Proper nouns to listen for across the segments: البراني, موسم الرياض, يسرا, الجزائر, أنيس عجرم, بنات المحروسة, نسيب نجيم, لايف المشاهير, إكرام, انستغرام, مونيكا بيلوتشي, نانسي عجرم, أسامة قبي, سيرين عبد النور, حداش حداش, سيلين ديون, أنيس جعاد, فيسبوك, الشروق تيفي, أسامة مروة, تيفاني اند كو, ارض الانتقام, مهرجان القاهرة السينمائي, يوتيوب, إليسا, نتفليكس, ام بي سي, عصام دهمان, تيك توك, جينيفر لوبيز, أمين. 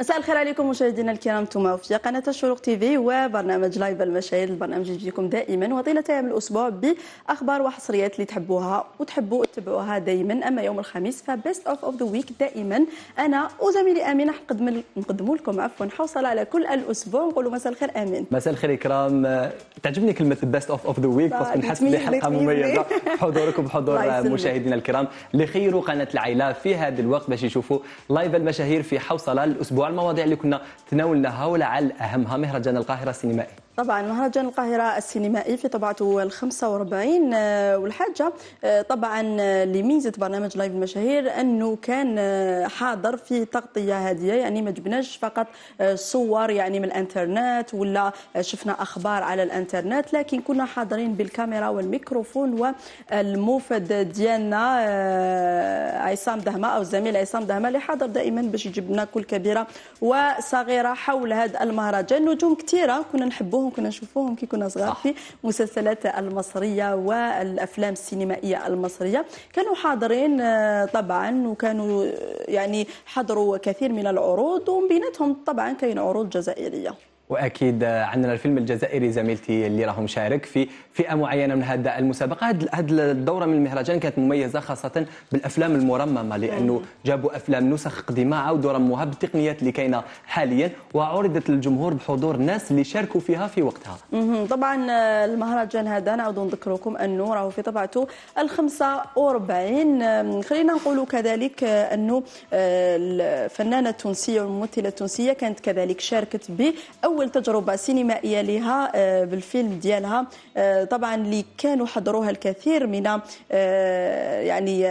مساء الخير عليكم مشاهدينا الكرام، انتم في قناه الشروق تيفي وبرنامج لايف المشاهير. البرنامج يجيكم دائما وطيله ايام الاسبوع باخبار وحصريات اللي تحبوها وتحبوا تتابعوها دائما. اما يوم الخميس فبيست اوف ذا ويك دائما انا وزميلي امين نقدموا لكم حوصله على كل الاسبوع. نقولوا مساء الخير امين. مساء الخير اكرام. تعجبني كلمه بيست اوف ذا ويك باسكو نحس بلي حلقه مميزه بحضوركم وبحضور مشاهدينا الكرام اللي خيروا قناه العائله في هذا الوقت باش يشوفوا لايف المشاهير في حوصله الاسبوع. المواضيع اللي كنا تناولناها ولعل أهمها مهرجان القاهرة السينمائي. طبعا مهرجان القاهرة السينمائي في طبعته ال45 والحاجة طبعا اللي ميزة برنامج لايف المشاهير أنه كان حاضر في تغطية هادية، يعني ما جبناش فقط صور يعني من الانترنت ولا شفنا أخبار على الانترنت، لكن كنا حاضرين بالكاميرا والميكروفون والموفد ديالنا عصام دهمان أو الزميل عصام دهمان اللي حاضر دائما باش يجيب لنا كل كبيرة وصغيرة حول هذا المهرجان. نجوم كثيرة كنا نحبوهم كنا نشوفوهم كي كنا صغار في مسلسلات المصريه والافلام السينمائيه المصريه، كانوا حاضرين طبعا وكانوا يعني حضروا كثير من العروض ومن بيناتهم طبعا كاين عروض جزائريه. واكيد عندنا الفيلم الجزائري زميلتي اللي راهو مشارك في فئه معينه من هذا المسابقه. هذه الدوره من المهرجان كانت مميزه خاصه بالافلام المرممه لانه جابوا افلام نسخ قديمه عاودوا رموها بالتقنيات اللي كاينه حاليا وعرضت للجمهور بحضور الناس اللي شاركوا فيها في وقتها. طبعا المهرجان هذا نعاودوا نذكركم انه راهو في طبعته ال45. خلينا نقولوا كذلك انه الفنانه التونسيه والممثله التونسيه كانت كذلك شاركت ب أول تجربة سينمائية لها بالفيلم ديالها طبعا اللي كانوا حضروها الكثير من يعني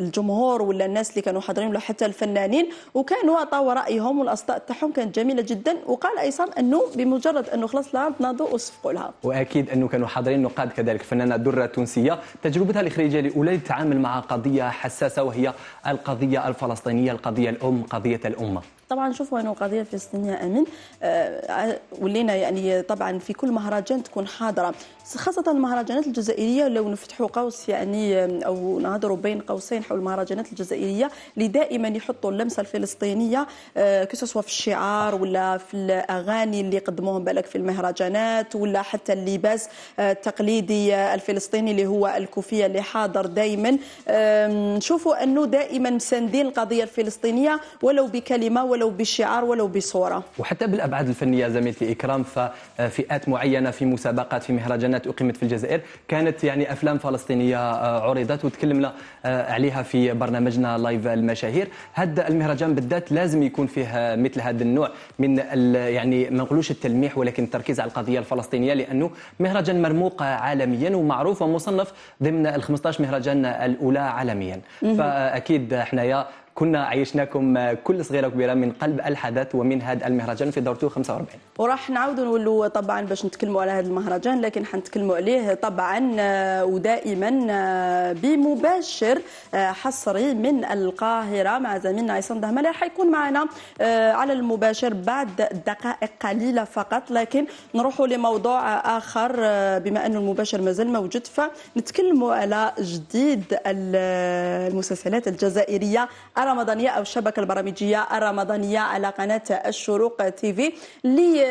الجمهور ولا الناس اللي كانوا حاضرين ولا حتى الفنانين وكانوا عطاو رأيهم والأصداء تاعهم كانت جميلة جدا. وقال عصام أنه بمجرد أنه خلاص لها ناضوا وصفقوا لها. وأكيد أنه كانوا حاضرين نقاد كذلك الفنانة درة التونسية تجربتها الإخراجية الأولى تتعامل مع قضية حساسة وهي القضية الفلسطينية، القضية الأم، قضية الأمة. طبعا شوفوا انه قضيه فلسطينيه امين ولينا يعني طبعا في كل مهرجان تكون حاضره خاصه المهرجانات الجزائريه. لو نفتحوا قوس يعني او نهضروا بين قوسين حول المهرجانات الجزائريه اللي دائما يحطوا اللمسه الفلسطينيه كسوا في الشعار ولا في الاغاني اللي يقدموهم بالك في المهرجانات ولا حتى اللباس التقليدي الفلسطيني اللي هو الكوفيه اللي حاضر دائما. نشوفوا انه دائما مساندين القضيه الفلسطينيه ولو بكلمه ولو بالشعار ولو بصوره. وحتى بالابعاد الفنيه زميلتي اكرام ففئات معينه في مسابقات في مهرجانات اقيمت في الجزائر كانت يعني افلام فلسطينيه عرضت وتكلمنا عليها في برنامجنا لايف المشاهير. هذا المهرجان بالذات لازم يكون فيه مثل هذا النوع من يعني ما نقولوش التلميح ولكن التركيز على القضيه الفلسطينيه لانه مهرجان مرموق عالميا ومعروف ومصنف ضمن ال 15 مهرجان الاولى عالميا. فاكيد حنايا كنا عيشناكم كل صغيره وكبيره من قلب الحدث ومن هذا المهرجان في دورته 45. وراح نعاودوا نولوا طبعا باش نتكلموا على هذا المهرجان لكن حنتكلموا عليه طبعا ودائما بمباشر حصري من القاهره مع زميلنا عصام دهمان اللي حيكون معنا على المباشر بعد دقائق قليله فقط. لكن نروحوا لموضوع اخر بما انه المباشر مازال موجود فنتكلموا على جديد المسلسلات الجزائريه الرمضانيه او الشبكه البرامجيه الرمضانيه على قناه الشروق تيفي اللي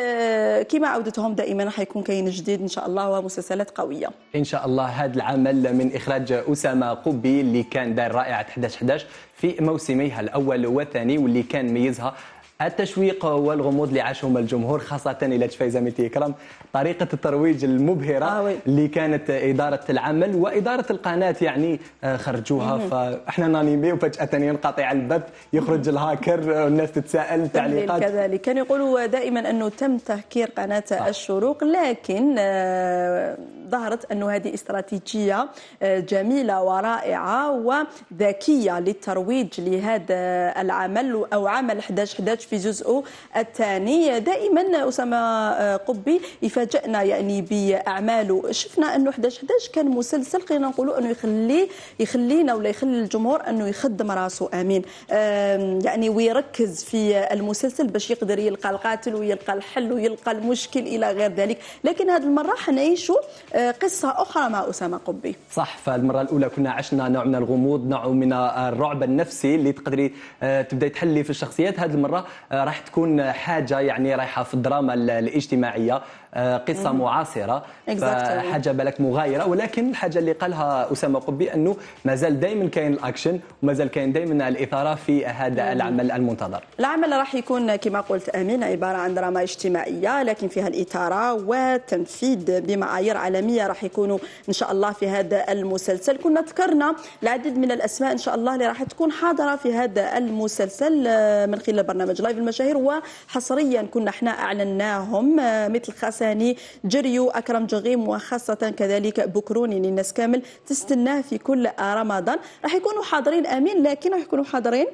كما عودتهم دائما حيكون كاين جديد ان شاء الله ومسلسلات قويه ان شاء الله. هذا العمل من اخراج اسامه قبي اللي كان دار رائعه حداش حداش في موسميها الاول والثاني واللي كان ميزها التشويق والغموض اللي عاشهم الجمهور خاصة إلى تشفي زميلتي إكرام طريقة الترويج المبهرة اللي كانت إدارة العمل وإدارة القناة يعني خرجوها فإحنا نانيمي وفجأة ينقطع البث يخرج الهاكر والناس تتساءل تعليقات كذلك. كانوا يقولوا دائما أنه تم تهكير قناة الشروق لكن ظهرت أنه هذه استراتيجية جميلة ورائعة وذكية للترويج لهذا العمل أو عمل حداش حداش في جزءه الثاني. دائما أسامة قبي يفاجئنا يعني بأعماله. شفنا أنه حداش حداش كان مسلسل خلينا نقولوا أنه يخلينا ولا يخلي الجمهور أنه يخدم راسه أمين يعني ويركز في المسلسل باش يقدر يلقى القاتل ويلقى الحل ويلقى المشكل إلى غير ذلك. لكن هذه المرة حنعيشوا قصة أخرى مع أسامة قبي. صح، فالمرة الأولى كنا عشنا نوع من الغموض نوع من الرعب النفسي اللي تقدري تبداي تحلي في الشخصيات. هذه المرة راح تكون حاجه يعني رايحه في الدراما الاجتماعيه، قصه معاصره، حاجه بالك مغايره، ولكن الحاجه اللي قالها اسامه قبي انه مازال دائما كاين الاكشن ومازال كاين دائما الاثاره في هذا العمل المنتظر. العمل راح يكون كما قلت امين عباره عن دراما اجتماعيه لكن فيها الاثاره والتنفيذ بمعايير عالميه، راح يكونوا ان شاء الله في هذا المسلسل. كنا ذكرنا العديد من الاسماء ان شاء الله اللي راح تكون حاضره في هذا المسلسل من خلال برنامج لايف المشاهير، وحصريا كنا احنا اعلناهم مثل خساني، جريو، اكرم جغيم، وخاصه كذلك بكروني. الناس كامل تستناه في كل رمضان. راح يكونوا حاضرين امين، لكن راح يكونوا حاضرين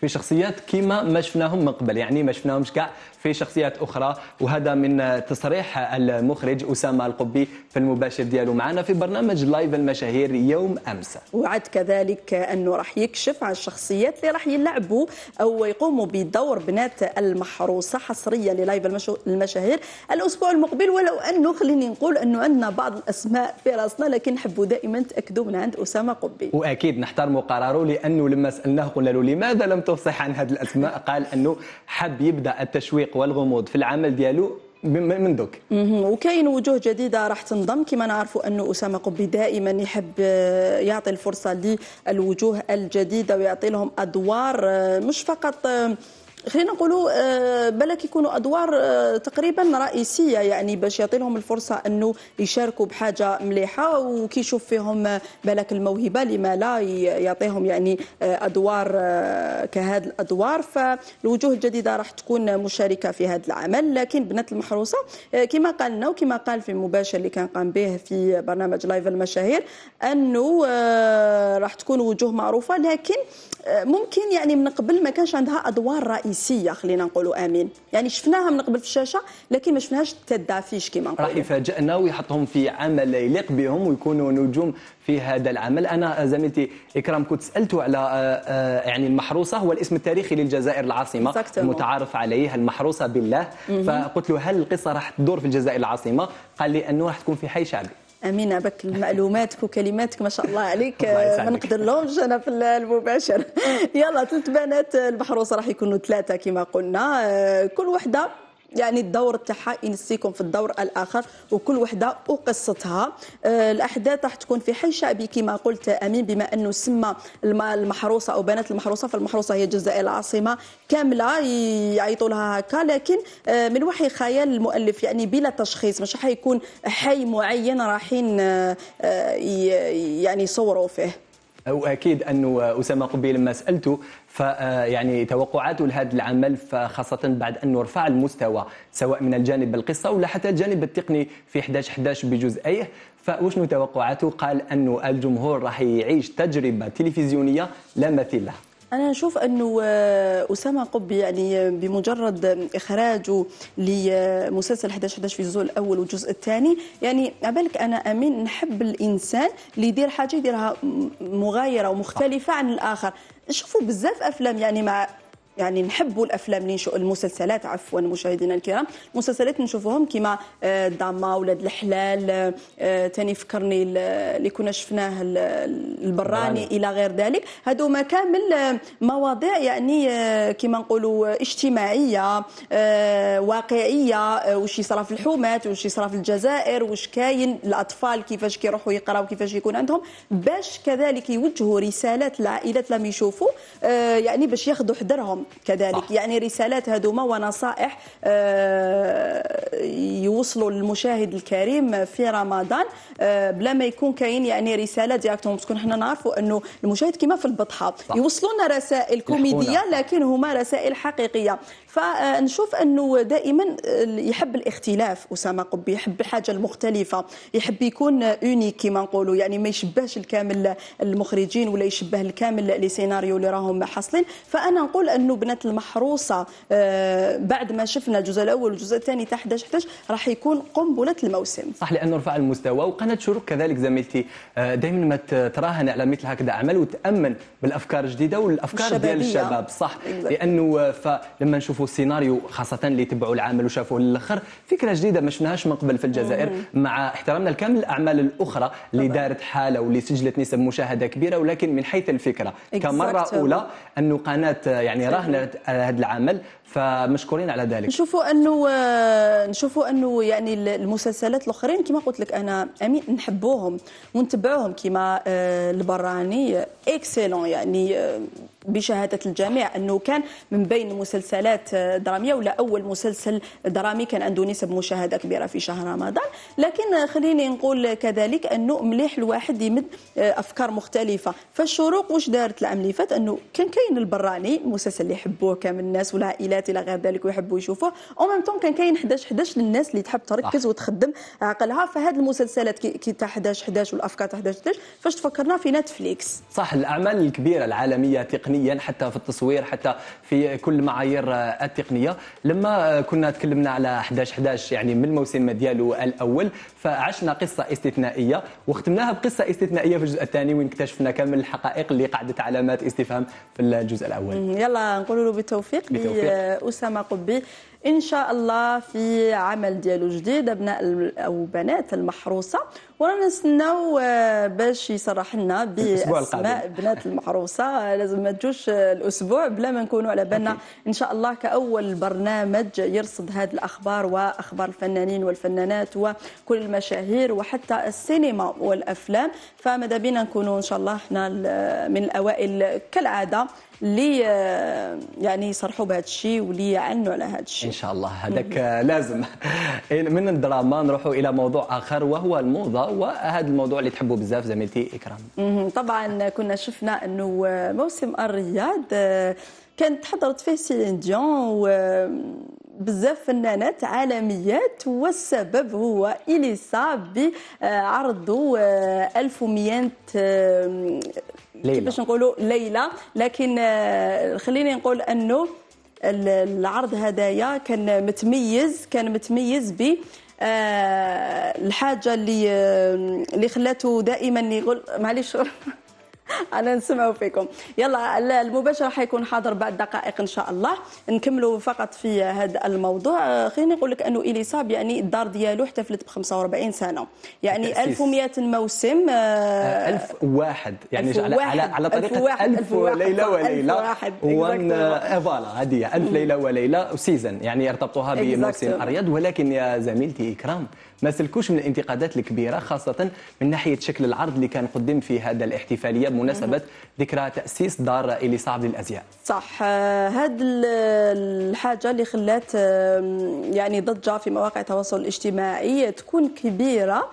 في شخصيات كيما ما شفناهم من قبل، يعني ما شفناهمش كاع في شخصيات اخرى، وهذا من تصريح المخرج اسامه القبي في المباشر ديالو معنا في برنامج لايف المشاهير يوم امس. وعد كذلك انه راح يكشف عن الشخصيات اللي راح يلعبوا او يقوموا بدور بنات المحروسه حصريا للايف المشاهير الاسبوع المقبل، ولو انه خليني نقول انه عندنا بعض الاسماء في راسنا لكن نحبوا دائما تاكدوا من عند اسامه قبي، واكيد نحترموا قراره، لانه لما سالناه قلنا له لماذا لم تفصح عن هذه الاسماء، قال انه حب يبدا التشويق والغموض في العمل ديالو من دوك. وكاين وجوه جديده راح تنضم، كما نعرفوا انه اسامه قبي دائما يحب يعطي الفرصه للوجوه الجديده ويعطي لهم ادوار، مش فقط خلينا نقولوا بلك يكونوا ادوار تقريبا رئيسيه، يعني باش يعطي لهم الفرصه انه يشاركوا بحاجه مليحه، وكيشوف فيهم بلك الموهبه لما لا يعطيهم يعني ادوار كهذه الادوار. فالوجوه الجديده راح تكون مشاركه في هذا العمل. لكن بنات المحروسه كما قالنا وكما قال في المباشر اللي كان قام به في برنامج لايف المشاهير انه راح تكون وجوه معروفه، لكن ممكن يعني من قبل ما كانش عندها ادوار رئيسيه خلينا نقولوا امين، يعني شفناها من قبل في الشاشه لكن ما شفناهاش تدافيش كما نقولوا. راح يفاجئنا ويحطهم في عمل يليق بهم ويكونوا نجوم في هذا العمل. انا زميلتي اكرام كنت سالته على يعني المحروسه، هو الاسم التاريخي للجزائر العاصمه المتعارف عليه المحروسه بالله، فقلت له هل القصه راح تدور في الجزائر العاصمه؟ قال لي انه راح تكون في حي شعبي. أمينة بك معلوماتك وكلماتك ما شاء الله عليك ما نقدرلهمش أنا في المباشر. يلا ثلاث بنات المحروسة راح يكونوا ثلاثة كما قلنا، كل وحدة يعني الدور تاعها ينسيكم في الدور الاخر، وكل وحده وقصتها. الاحداث راح تكون في حي شعبي كما قلت امين، بما انه سمى المحروسه او بنات المحروسه، فالمحروسه هي الجزائر العاصمه كامله يعيطوا لها هكا، لكن من وحي خيال المؤلف يعني بلا تشخيص، مش حيكون حي معين رايحين يعني يصوروا فيه. واكيد انه اسامه قبي لما سالته فيعني توقعاته لهذا العمل، فخاصة بعد أنه رفع المستوى سواء من الجانب القصة ولا حتى الجانب التقني في حداش حداش بجزئيه، فوشنو توقعاته؟ قال أنه الجمهور راح يعيش تجربة تلفزيونية لا مثيل لها. أنا نشوف أنه أسامة قبي يعني بمجرد إخراجه لمسلسل 11 في الجزء الأول والجزء الثاني، يعني عبالك أنا أمين نحب الإنسان اللي يدير حاجة يديرها مغايرة ومختلفة عن الآخر. نشوفوا بزاف أفلام يعني مع يعني نحبوا الافلام اللي المسلسلات عفوا مشاهدينا الكرام، المسلسلات نشوفوهم كيما دراما ولاد الحلال، ثاني فكرني اللي كنا شفناه البراني الى غير ذلك، هادو ما كامل مواضيع يعني كيما نقولوا اجتماعيه واقعيه، واش يصرا في الحومات واش يصرا في الجزائر واش كاين، الاطفال كيفاش كيروحوا يقراوا كيفاش يكون عندهم، باش كذلك يوجهوا رسالات للعائلات لما يشوفوا يعني باش ياخذوا حذرهم كذلك، يعني رسالات هذوما ونصائح يوصلوا للمشاهد الكريم في رمضان بلا ما يكون كاين يعني رساله ديالتهم، باسكو حنا نعرفوا انه المشاهد كما في البطحه يوصلوا لنا رسائل كوميديه لكن هما رسائل حقيقيه. فنشوف انه دائما يحب الاختلاف اسامه قبي، يحب الحاجه المختلفه، يحب يكون اونيك كما نقولوا، يعني ما يشبهش الكامل المخرجين ولا يشبه الكامل لي سيناريو اللي راهم حاصلين. فانا نقول انه بنات المحروسه بعد ما شفنا الجزء الاول والجزء الثاني تاع 11 راح يكون قنبله الموسم. صح، لانه رفع المستوى، وقناه الشروق كذلك زميلتي دائما ما تراهن على مثل هكذا اعمال وتامن بالافكار الجديده والافكار ديال الشباب. صح، لانه فلما نشوفوا السيناريو خاصه اللي تبعوا العمل وشافوه للاخر، فكره جديده ما شفناهاش من قبل في الجزائر، مع احترامنا الكامل الاعمال الاخرى اللي دارت حاله واللي سجلت نسب مشاهده كبيره، ولكن من حيث الفكره كمره اولى انه قناه يعني مراهنه على هذا العمل، فمشكورين على ذلك. نشوفوا انه يعني المسلسلات الاخرين كما قلت لك انا امين نحبوهم ونتبعوهم كما البراني اكسلون، يعني بشهاده الجميع انه كان من بين مسلسلات دراميه ولا اول مسلسل درامي كان عنده نسب مشاهده كبيره في شهر رمضان. لكن خليني نقول كذلك انه مليح الواحد يمد افكار مختلفه. فالشروق واش دارت العام اللي فات، انه كان كاين البراني المسلسل اللي يحبوه كامل الناس والعائلات الى غير ذلك ويحبوا يشوفوه، ومن ثم كان كاين حداش حداش للناس اللي تحب تركز وتخدم عقلها. فهاد المسلسلات كي تاع حداش حداش والافكار تاع حداش حداش فاش تفكرنا في نتفليكس. صح، الاعمال الكبيره العالميه تقنيا حتى في التصوير حتى في كل المعايير التقنيه. لما كنا تكلمنا على حداش حداش يعني من الموسم ديالو الاول، فعشنا قصه استثنائيه وختمناها بقصه استثنائيه في الجزء الثاني، وين اكتشفنا كامل الحقائق اللي قعدت علامات استفهام في الجزء الاول. يلا نقول له بالتوفيق لأسامة قبي إن شاء الله في عمل ديالو جديد أبناء أو بنات المحروسة، ورانا نستناو باش يصرح لنا بأسماء بنات المحروسة. لازم ما تجوش الأسبوع بلا ما نكونوا على بالنا إن شاء الله كأول برنامج يرصد هذه الأخبار وأخبار الفنانين والفنانات وكل المشاهير وحتى السينما والأفلام. فماذا بينا نكونوا إن شاء الله احنا من الأوائل كالعادة لي يعني يصرحوا بهذا الشيء ولي يعنوا على هذا الشيء ان شاء الله. هذاك لازم. من الدراما نروحوا الى موضوع اخر وهو الموضه، وهذا الموضوع اللي تحبوه بزاف زميلتي اكرام. طبعا كنا شفنا انه موسم الرياض كانت حضرت فيه سيلين ديون بزاف فنانات عالميات، والسبب هو إليسا بعرضه 1200 كيفاش نقولوا ليله. لكن خليني نقول انه العرض هدايا كان متميز، ب الحاجه اللي خلاته دائما يقول معليش أنا نسمعوا فيكم. يلا المباشر حيكون حاضر بعد دقائق إن شاء الله. نكملوا فقط في هذا الموضوع. خليني نقول لك أنه إليسا يعني الدار ديالو احتفلت ب 45 سنة، يعني 1100 موسم 1001 يعني على طريقة 1000 ليلة وليلة، فوالا هذه 1000 ليلة وليلة سيزون يعني ارتبطوها بموسم الرياض. ولكن يا زميلتي إكرام ما سلكوش من الانتقادات الكبيرة، خاصة من ناحية شكل العرض اللي كان قدم في هذا الاحتفالية بمناسبة ذكرى تأسيس دار إليسا للأزياء. صح، هذه الحاجة اللي خلات يعني ضجة في مواقع التواصل الاجتماعي تكون كبيرة.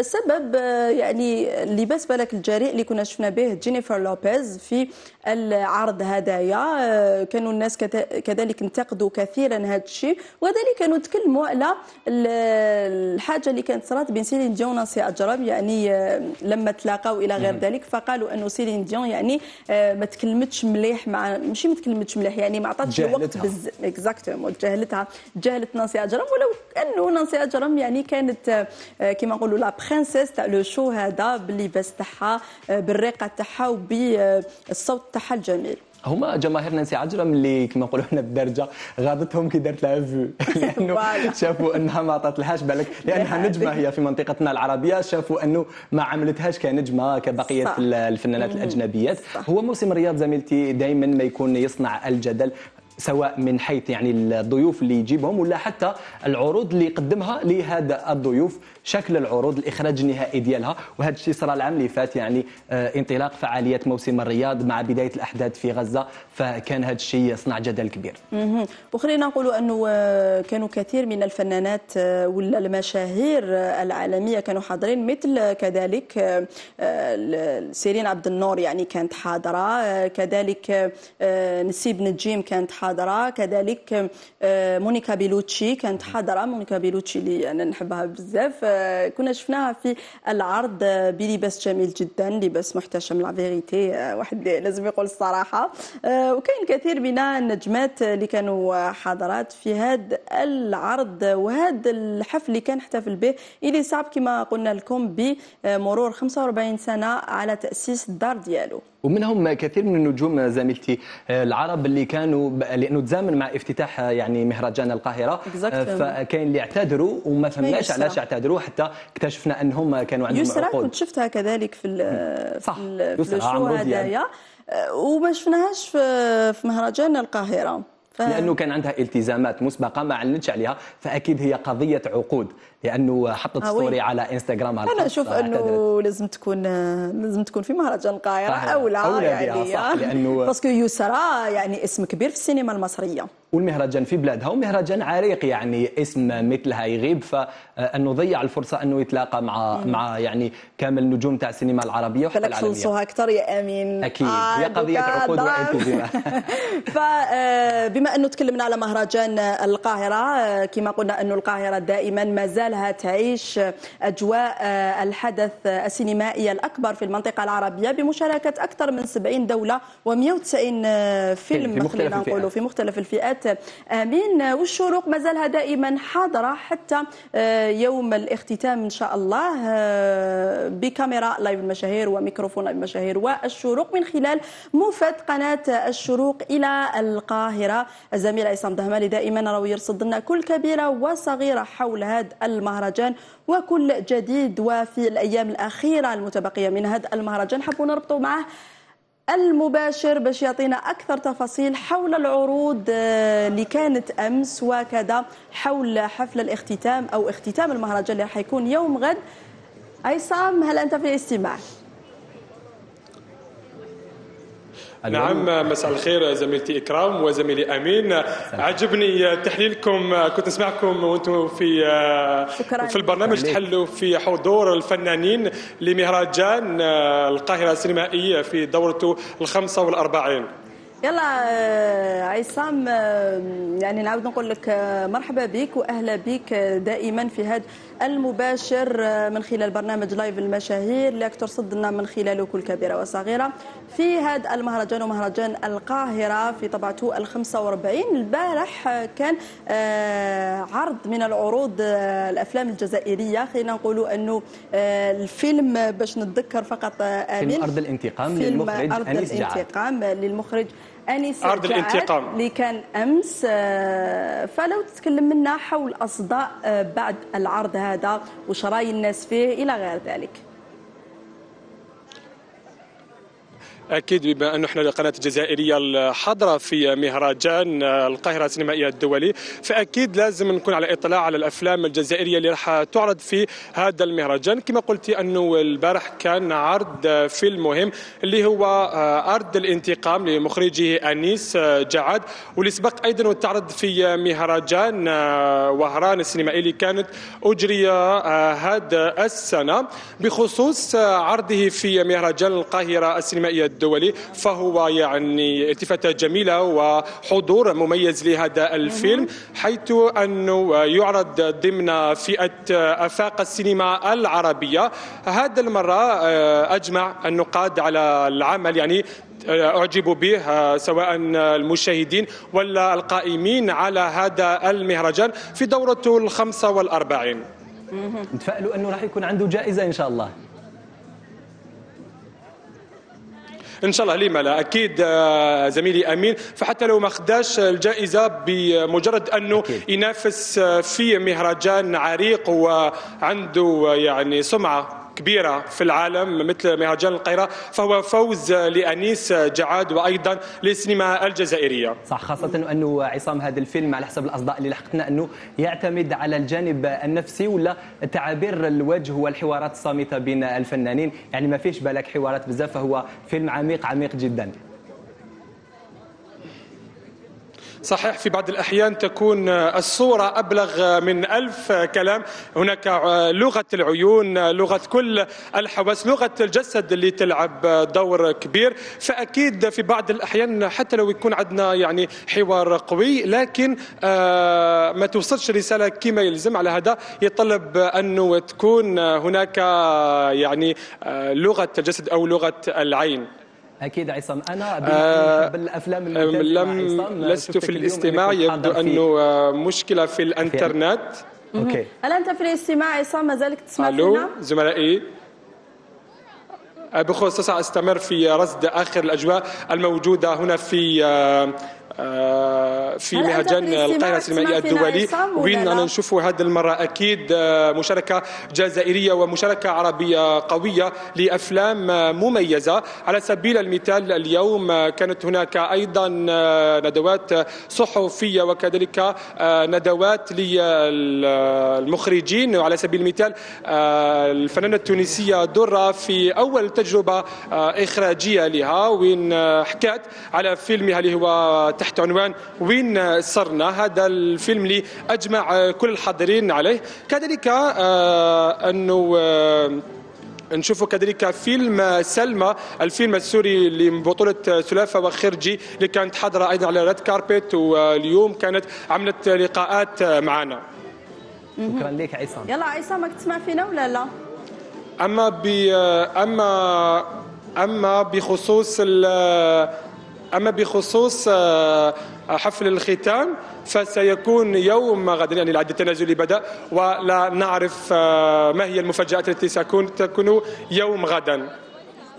سبب يعني اللباس بالك الجريء اللي كنا شفنا به جينيفر لوبيز في العرض هدايا، كانوا الناس كذلك انتقدوا كثيرا هذا الشيء، وذلك كانوا تكلموا على الحاجه اللي كانت صارت بين سيلين ديون ونانسي عجرم، يعني لما تلاقاو الى غير ذلك. فقالوا انه سيلين ديون يعني ما تكلمتش مليح مع يعني ما عطاتش الوقت اكزاكتومون، تجاهلت نانسي عجرم، ولو انه نانسي عجرم يعني كانت كما نقولوا لا برانسيس تاع لو شو هذا باللباس تاعها بالريقه تاعها وبالصوت تاعها الجميل. هما جماهير نانسي عجرم اللي كما نقولوا حنا بالدرجه غاضتهم كي دارت لها فيو، لانه شافوا انها ما عطاتلهاش بالك، لانها نجمه هي في منطقتنا العربيه، شافوا انه ما عملتهاش كنجمه كبقيه صح. الفنانات الاجنبيات صح. هو موسم الرياض زميلتي دائما ما يكون يصنع الجدل، سواء من حيث يعني الضيوف اللي يجيبهم ولا حتى العروض اللي يقدمها لهذا الضيوف، شكل العروض الاخراج النهائي ديالها. وهذا الشيء صار العام اللي فات، يعني انطلاق فعاليات موسم الرياض مع بدايه الاحداث في غزه، فكان هذا الشيء صنع جدل كبير. وخلينا نقولوا انه كانوا كثير من الفنانات ولا المشاهير العالميه كانوا حاضرين، مثل كذلك سيرين عبد النور يعني كانت حاضره، كذلك نسيب نجيم كانت حاضره، كذلك مونيكا بيلوتشي كانت حاضره. مونيكا بيلوتشي اللي انا نحبها بزاف، كنا شفناها في العرض بلباس جميل جدا، لباس محتشم، لا فيغيتي واحد لازم يقول الصراحه. وكاين كثير من النجمات اللي كانوا حاضرات في هذا العرض وهذا الحفل اللي كان احتفل به إليسا كما قلنا لكم بمرور 45 سنه على تاسيس الدار ديالو. ومنهم كثير من النجوم زميلتي العرب اللي كانوا لانه تزامن مع افتتاح يعني مهرجان القاهره، فكاين اللي اعتذروا وما فهمناش علاش اعتذروا، حتى اكتشفنا انهم كانوا عندهم عقود. يسرا كنت شفتها كذلك في الشو هدايا وما شفناهاش في مهرجان القاهرة لأنه كان عندها التزامات مسبقة ما علنتش عليها، فأكيد هي قضية عقود، لأنه حطت ستوري على انستغرام. أنا أشوف أنه لازم تكون في مهرجان القاهرة أولى يعني، صح، لأنه باسكو يسرا يعني اسم كبير في السينما المصرية، والمهرجان في بلادها ومهرجان عريق، يعني اسم مثلها يغيب، فأن نضيع الفرصة أنه يتلاقى مع يعني كامل النجوم تاع السينما العربية وحتى العالمية. بالك خلصوها أكثر يا أمين، أكيد هي قضية عقود والتزامات. فبما أنه تكلمنا على مهرجان القاهرة، كما قلنا أنه القاهرة دائما ما زالها تعيش أجواء الحدث السينمائي الأكبر في المنطقة العربية بمشاركة أكثر من 70 دولة و190 فيلم في مختلف الفئات. أمين، والشروق ما زالها دائما حاضرة حتى يوم الاختتام إن شاء الله بكاميرا لايف المشاهير وميكروفون لايف المشاهير والشروق من خلال موفد قناة الشروق إلى القاهرة. الزميل عصام دهمان دائما راهو يرصد لنا كل كبيرة وصغيرة حول هذا المهرجان وكل جديد، وفي الأيام الأخيرة المتبقية من هذا المهرجان حبوا نربطوا معه المباشر باش يعطينا أكثر تفاصيل حول العروض اللي كانت أمس وكذا حول حفل الاختتام أو اختتام المهرجان اللي راح يكون يوم غد. عصام، هل أنت في الاستماع؟ نعم، مساء الخير زميلتي إكرام وزميلي أمين. عجبني تحليلكم، كنت نسمعكم وانتم في البرنامج تحلوا في حضور الفنانين لمهرجان القاهرة السينمائية في دورته 45. يلا عصام، يعني نعاود نقول لك مرحبا بك واهلا بك دائما في هذا المباشر من خلال برنامج لايف المشاهير اللي ترصد لنا من خلاله كل كبيره وصغيره في هذا المهرجان ومهرجان القاهره في طبعته 45. البارح كان عرض من العروض الافلام الجزائريه، خلينا نقولوا انه الفيلم باش نتذكر فقط امين، فيلم ارض الانتقام للمخرج أنيس عجرم، ارض الانتقام اللي كان امس. فلو تتكلم لنا حول اصداء بعد العرض هذا وش راي الناس فيه الى غير ذلك. أكيد بما أنه احنا القناة الجزائرية الحاضرة في مهرجان القاهرة السينمائية الدولي، فأكيد لازم نكون على إطلاع على الأفلام الجزائرية اللي راح تعرض في هذا المهرجان. كما قلتي أنه البارح كان عرض فيلم مهم اللي هو أرض الانتقام لمخرجه أنيس جعاد، واللي سبق أيضا وتعرض في مهرجان وهران السينمائي اللي كانت أجري هذا السنة. بخصوص عرضه في مهرجان القاهرة السينمائية الدولي، فهو يعني التفاته جميله وحضور مميز لهذا الفيلم، حيث انه يعرض ضمن فئه افاق السينما العربيه. هذا المره اجمع النقاد على العمل، يعني أعجبوا به سواء المشاهدين ولا القائمين على هذا المهرجان في دورته 45. تفائلوا انه راح يكون عنده جائزه ان شاء الله. إن شاء الله، لما لا، أكيد زميلي أمين، فحتى لو ما خداش الجائزة بمجرد أنه ينافس في مهرجان عريق وعنده يعني سمعة كبيرة في العالم مثل مهرجان القاهرة، فهو فوز لأنيس جعاد وأيضا للسينما الجزائرية. صح، خاصة أنه عصام هذا الفيلم على حسب الأصداء اللي لحقتنا أنه يعتمد على الجانب النفسي ولا تعابير الوجه والحوارات الصامتة بين الفنانين، يعني ما فيش بالك حوارات بزاف، فهو فيلم عميق عميق جدا. صحيح، في بعض الأحيان تكون الصورة أبلغ من 1000 كلام. هناك لغة العيون، لغة كل الحواس، لغة الجسد اللي تلعب دور كبير. فأكيد في بعض الأحيان حتى لو يكون عندنا يعني حوار قوي، لكن ما توصلش رسالة كما يلزم. على هذا يطلب أنه تكون هناك يعني لغة الجسد أو لغة العين. أكيد عصام، أنا بالأفلام لست في الاستماع، يبدو أنه مشكلة في الإنترنت. أوكي، هل أنت في الاستماع عصام؟ ما زالك تسمع فينا؟ ألو زملائي، بخصوص استمر في رصد آخر الأجواء الموجودة هنا في في مهرجان القاهرة السينمائي الدولي، وين أنا نشوف هذا المرة أكيد مشاركة جزائرية ومشاركة عربية قوية لأفلام مميزة. على سبيل المثال اليوم كانت هناك أيضا ندوات صحفية وكذلك ندوات للمخرجين، على سبيل المثال الفنانة التونسية درة في أول تجربة إخراجية لها، وين حكت على فيلمها اللي هو تحت عنوان وين صرنا، هذا الفيلم اللي أجمع كل الحاضرين عليه. كذلك أنه نشوفوا كذلك فيلم سلمى، الفيلم السوري اللي ببطولة سلافة وخرجي اللي كانت حاضرة أيضا على ريد كاربيت، واليوم كانت عملت لقاءات معنا. شكرا لك عصام. يلا عصام راك تسمع فينا ولا لا؟ أما بخصوص حفل الختام فسيكون يوم غد، يعني العد التنازلي بدأ ولا نعرف ما هي المفاجآت التي ستكون يوم غدا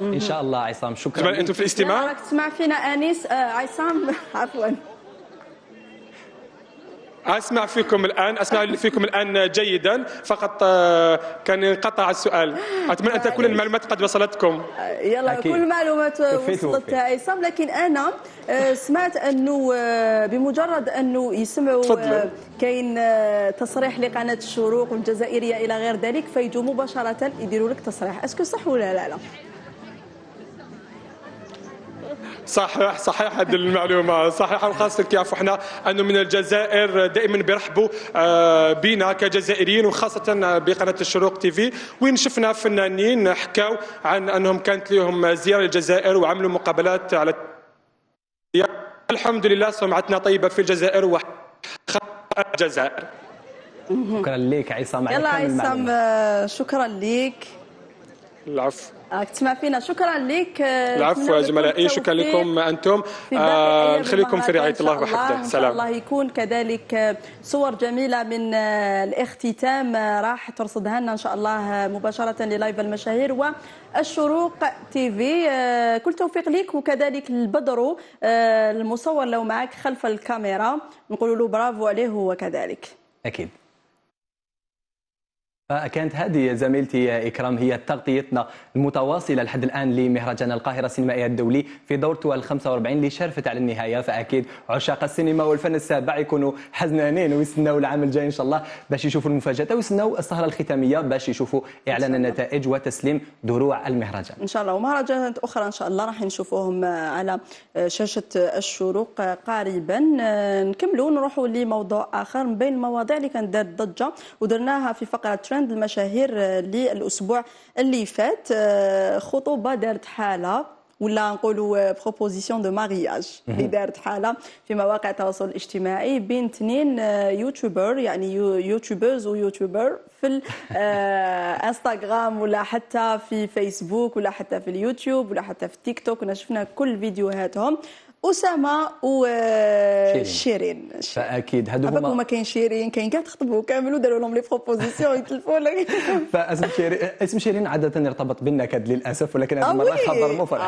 إن شاء الله. عصام شكرا. أنتم في الاستماع. راك تسمع فينا أنيس عصام عفوا. أسمع فيكم الآن جيدا، فقط كان انقطع السؤال. أتمنى أن تكون المعلومات قد وصلتكم. يلا أكيد. كل معلومات وصلتها عصام، لكن أنا سمعت أنه بمجرد أنه يسمعوا كاين تصريح لقناة الشروق والجزائرية إلى غير ذلك فيجوا مباشرة يديروا لك تصريح. اسكو صح ولا لا؟ صحيح هذه المعلومه صحيحه، وخاصه كيعرفوا حنا انه من الجزائر دائما بيرحبوا بينا كجزائريين، وخاصه بقناه الشروق تيفي وين شفنا فنانين حكاو عن انهم كانت لهم زياره للجزائر وعملوا مقابلات على الحمد لله سمعتنا طيبه في الجزائر وخاصه الجزائر. شكرا لك عصام. يلا عصام شكرا لك. العفو. تسمع فينا. شكرا لك. العفو يا زملائي. شكرا لكم انتم. نخليكم في رعايه الله وحفظه. سلام. الله يكون كذلك صور جميله من الاختتام راح ترصدها لنا ان شاء الله مباشره للايف المشاهير والشروق تي في. كل توفيق ليك وكذلك البدرو المصور لو معك خلف الكاميرا، نقول له برافو عليه هو كذلك. اكيد. كانت هذه زميلتي إكرام هي تغطيتنا المتواصلة لحد الآن لمهرجان القاهرة السينمائي الدولي في دورته ال45 اللي شرفت على النهاية. فأكيد عشاق السينما والفن السابع يكونوا حزنانين ويستناو العام الجاي إن شاء الله باش يشوفوا المفاجأة، ويستناو السهرة الختامية باش يشوفوا إعلان النتائج وتسليم دروع المهرجان إن شاء الله. ومهرجانات أخرى إن شاء الله راح نشوفوهم على شاشة الشروق قريبا. نكملوا نروحوا لموضوع آخر من بين المواضيع اللي كانت دارت ضجة ودرناها في فقرة المشاهير للأسبوع اللي فات. خطوبة دارت حالة ولا نقولوا بروبوزيسيون دو مارياج اللي دارت حالة في مواقع التواصل الاجتماعي بين اثنين يوتيوبر، يعني يوتيوبرز ويوتيوبر في انستغرام ولا حتى في فيسبوك ولا حتى في اليوتيوب ولا حتى في تيك توك، ونا شفنا كل فيديوهاتهم. أسامة وشيرين. فأكيد هادو هما ما كاين شيرين كاين كاع تخطبوا كامل وداروا لهم لي بروبوزيسيون يتلفوا لك. اسم شيرين عادة يرتبط بالنكد للأسف، ولكن هذه المرة خبر مفرح.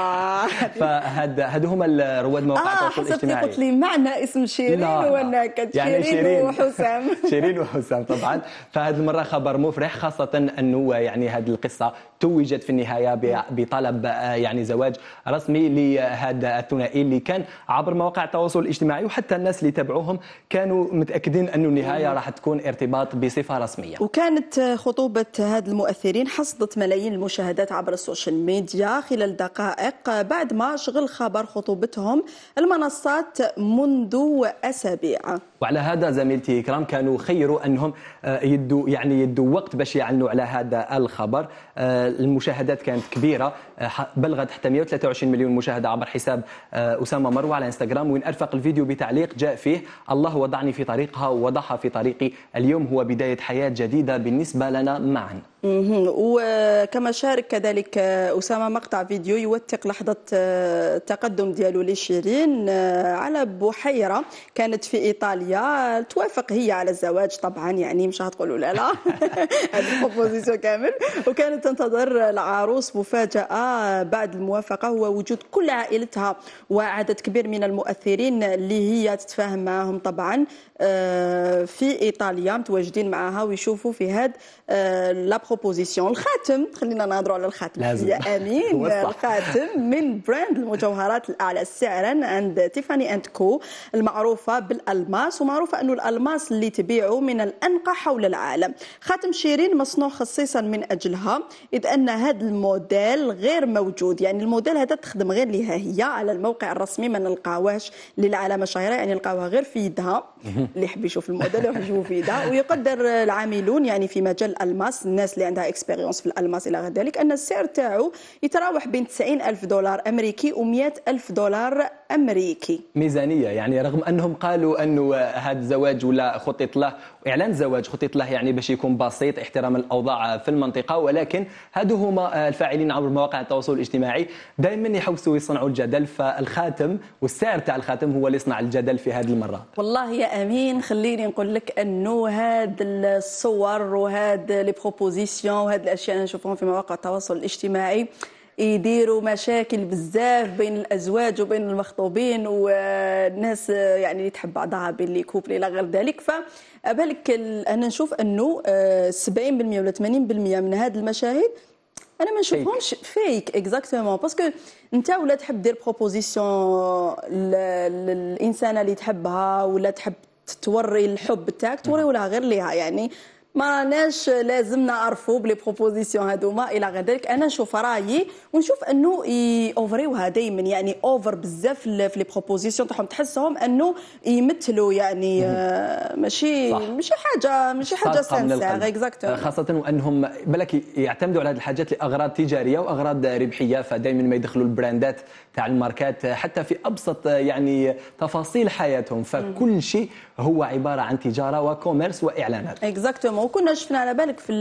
فهادو هما رواد مواقع التواصل الاجتماعي. قلت لي معنى اسم شيرين هو النكد، يعني شيرين وحسام. شيرين وحسام طبعا. فهذه المرة خبر مفرح، خاصة أنه يعني هذه القصة توجت في النهاية بطلب يعني زواج رسمي لهذا الثنائي اللي كان عبر مواقع التواصل الاجتماعي، وحتى الناس اللي تابعوهم كانوا متأكدين أنه النهاية راح تكون ارتباط بصفة رسمية. وكانت خطوبة هاد المؤثرين حصدت ملايين المشاهدات عبر السوشيال ميديا خلال دقائق بعد ما شغل خبر خطوبتهم المنصات منذ أسابيع. وعلى هذا زميلتي إكرام كانوا خيروا أنهم يدوا وقت باش يعلنوا على هذا الخبر. المشاهدات كانت كبيرة، بلغت حتى 123 مليون مشاهدة عبر حساب أسامة مروة على انستغرام، وين أرفق الفيديو بتعليق جاء فيه: الله وضعني في طريقها ووضعها في طريقي، اليوم هو بداية حياة جديدة بالنسبة لنا معا. وكما شارك كذلك أسامة مقطع فيديو يوثق لحظة التقدم ديالو لشيرين على بحيرة كانت في إيطاليا، توافق هي على الزواج طبعا، يعني مش هتقولوا لا لا هذه البوزيسيون كامل، وكانت تنتظر العروس مفاجأة بعد الموافقة هو وجود كل عائلتها وعدد كبير من المؤثرين اللي هي تتفاهم معهم طبعا في إيطاليا متواجدين معها ويشوفوا في هذا بروبوزيسيون. الخاتم، خلينا نهضروا على الخاتم يا امين. الخاتم من براند المجوهرات الاعلى سعرا عند تيفاني اند كو المعروفه بالالماس، ومعروفه انه الالماس اللي تبيعه من الانقى حول العالم. خاتم شيرين مصنوع خصيصا من اجلها، اذ ان هذا الموديل غير موجود، يعني الموديل هذا تخدم غير لها هي على الموقع الرسمي، ما نلقاوهاش للعلامه الشهيره، يعني نلقاوها غير في يدها، اللي يحب يشوف الموديل يروح يشوفه في يدها. ويقدر العاملون يعني في مجال الالماس، الناس اللي عندها اكسبيريونس في الالماس الى غير ذلك، ان السعر تاعو يتراوح بين 90,000 دولار امريكي و100 الف دولار امريكي ميزانيه. يعني رغم انهم قالوا انه هذا الزواج ولا خطط له اعلان زواج خطط له يعني باش يكون بسيط احتراما الاوضاع في المنطقه، ولكن هادو هما الفاعلين عبر مواقع التواصل الاجتماعي دائما يحوسوا يصنعوا الجدل، فالخاتم والسعر تاع الخاتم هو اللي يصنع الجدل في هذه المره. والله يا امين خليني نقول لك انه هاد الصور وهاد لي بروبوزيسيون وهاد الاشياء اللي نشوفوهم في مواقع التواصل الاجتماعي يديروا مشاكل بزاف بين الازواج وبين المخطوبين والناس، يعني اللي تحب بعضها بين لي كوبل الى غير ذلك. فبالك انا نشوف انه 70% ولا 80% من هاد المشاهد انا ما نشوفهمش فيك اكزاكتومون، باسكو انت ولا تحب دير بروبوزيسيون للانسانه اللي تحبها ولا تحب توري الحب تاعك توريه لها غير ليها، يعني ما ناش لازمنا نعرفوا بلي بروبوزيسيون هذوما الى غير ذلك. انا نشوف رايي ونشوف انه اوفريوها دائما، يعني اوفر بزاف في لي بروبوزيسيون تاعهم، تحسهم انه يمثلوا يعني ماشي حاجه سانسيغ اكزاكتومون، خاصه وانهم بالك يعتمدوا على هذه الحاجات لاغراض تجاريه واغراض ربحيه، فدائما ما يدخلوا البراندات تاع الماركات حتى في ابسط يعني تفاصيل حياتهم، فكل شيء هو عباره عن تجاره وكوميرس واعلانات اكزاكتومون. وكنا شفنا على بالك في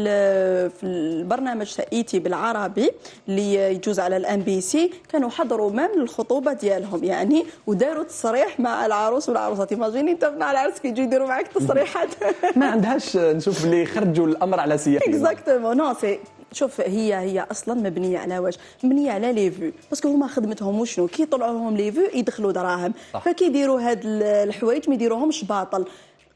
البرنامج تاعيتي بالعربي اللي يجوز على الام بي سي، كانوا حضروا مام الخطوبه ديالهم يعني، وداروا تصريح مع العروس والعروسه. تيماجيني انت مع العرس كيجيو يديروا معاك تصريحات ما عندهاش، نشوف اللي خرجوا الامر على سياق اكزاكتومون. نو سي شوف هي اصلا مبنيه على واش؟ مبنيه على لي فيو، باسكو هما خدمتهم وشنو؟ كي يطلعوا لهم لي فيو يدخلوا دراهم، فكيديروا هاد الحوايج ما يديروهمش باطل.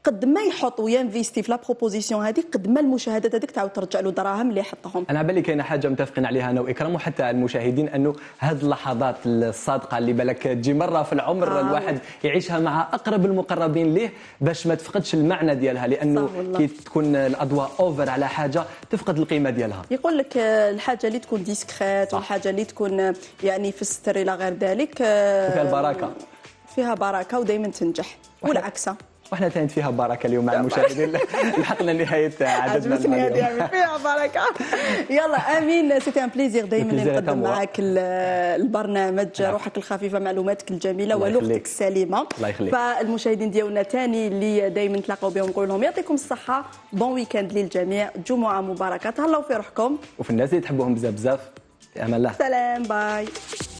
قد ما يحطوا ينفيستي في لا بروبوزيسيون هذيك، قد ما المشاهدات هذيك تعاود ترجع له دراهم اللي حطهم. انا على بالي كاينه حاجه متفقين عليها انا واكرام وحتى المشاهدين، انه هذه اللحظات الصادقه اللي بالك تجي مره في العمر الواحد يعيشها مع اقرب المقربين ليه باش ما تفقدش المعنى ديالها، لانه كي تكون الاضواء اوفر على حاجه تفقد القيمه ديالها. يقول لك الحاجه اللي تكون ديسكريت والحاجه اللي تكون يعني في الستر الى غير ذلك فيها بركه ودائما تنجح، والعكس وحنا تاني فيها بركه اليوم مع المشاهدين لحقنا نهايه عددنا اليوم فيها بركه. يلا امين سيتي ان بليزير دائما نقدم معك البرنامج، روحك الخفيفه معلوماتك الجميله ولغتك السليمه. فالمشاهدين ديالنا تاني اللي دائما نتلاقاو بهم نقول لهم يعطيكم الصحه، بون ويكاند للجميع، جمعه مباركه، تهلاو في روحكم وفي الناس اللي تحبوهم بزاف بزاف. في امان الله، سلام، باي.